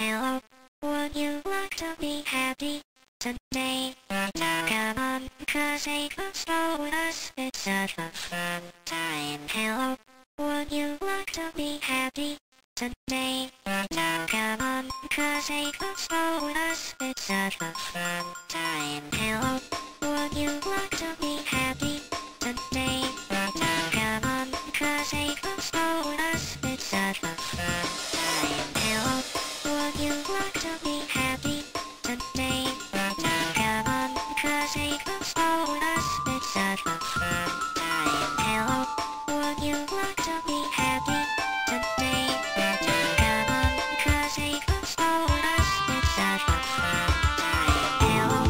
Hello, would you like to be happy today? Now come on, cause take the snow with us, it's such a fun time. Hello, would you like to be happy today? Now come on, cause take the snow with us, it's such a fun time. Hello, would you like to be happy today? Now come on, cause take the snow with us, it's such a fun time. Would you like to be happy today? Now come on, cause take the snow with us, it's such a fun time. Hello, would you like to be happy today? Now come on, cause take the snow with us, it's such a fun time. Hello.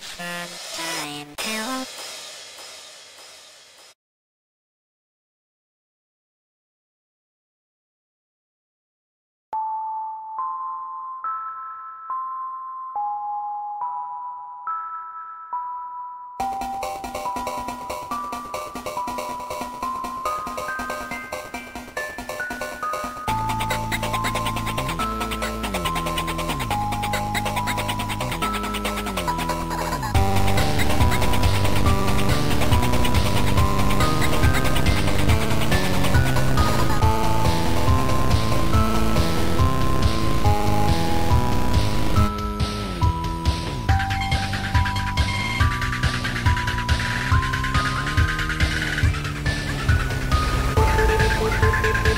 Time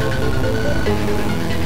help.